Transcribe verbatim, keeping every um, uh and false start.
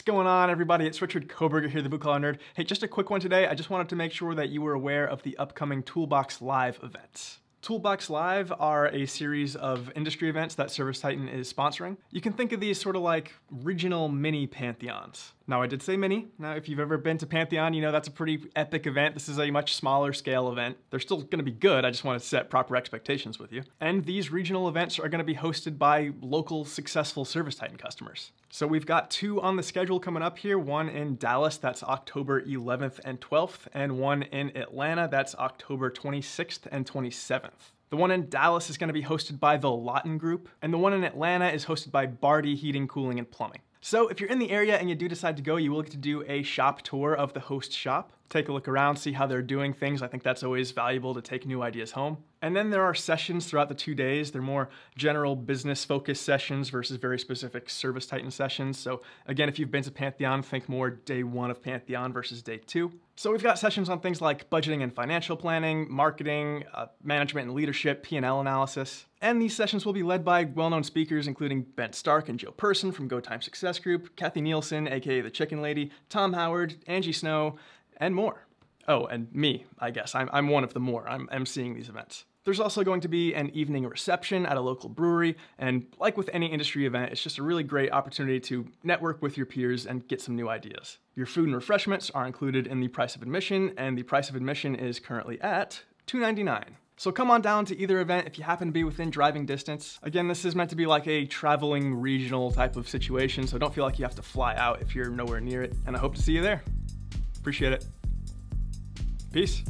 What's going on, everybody? It's Richard Koburger here, the Bootcamp Nerd. Hey, just a quick one today. I just wanted to make sure that you were aware of the upcoming Toolbox Live event. Toolbox Live are a series of industry events that Service Titan is sponsoring. You can think of these sort of like regional mini Pantheons. Now, I did say mini. Now, if you've ever been to Pantheon, you know that's a pretty epic event. This is a much smaller scale event. They're still gonna be good. I just wanna set proper expectations with you. And these regional events are gonna be hosted by local successful Service Titan customers. So we've got two on the schedule coming up here, one in Dallas, that's October eleventh and twelfth, and one in Atlanta, that's October twenty-sixth and twenty-seventh. The one in Dallas is gonna be hosted by the Lawton Group, and the one in Atlanta is hosted by Bardi Heating, Cooling, and Plumbing. So if you're in the area and you do decide to go, you will get to do a shop tour of the host shop. Take a look around, see how they're doing things. I think that's always valuable to take new ideas home. And then there are sessions throughout the two days. They're more general business focused sessions versus very specific Service Titan sessions. So again, if you've been to Pantheon, think more day one of Pantheon versus day two. So we've got sessions on things like budgeting and financial planning, marketing, uh, management and leadership, P and L analysis. And these sessions will be led by well-known speakers, including Ben Stark and Joe Person from Go Time Success Group, Kathy Nielsen, A K A the Chicken Lady, Tom Howard, Angie Snow, and more. Oh, and me, I guess. I'm, I'm one of the more. I'm emceeing these events. There's also going to be an evening reception at a local brewery, and like with any industry event, it's just a really great opportunity to network with your peers and get some new ideas. Your food and refreshments are included in the price of admission, and the price of admission is currently at two ninety-nine. So come on down to either event if you happen to be within driving distance. Again, this is meant to be like a traveling regional type of situation, so don't feel like you have to fly out if you're nowhere near it, and I hope to see you there. Appreciate it. Peace.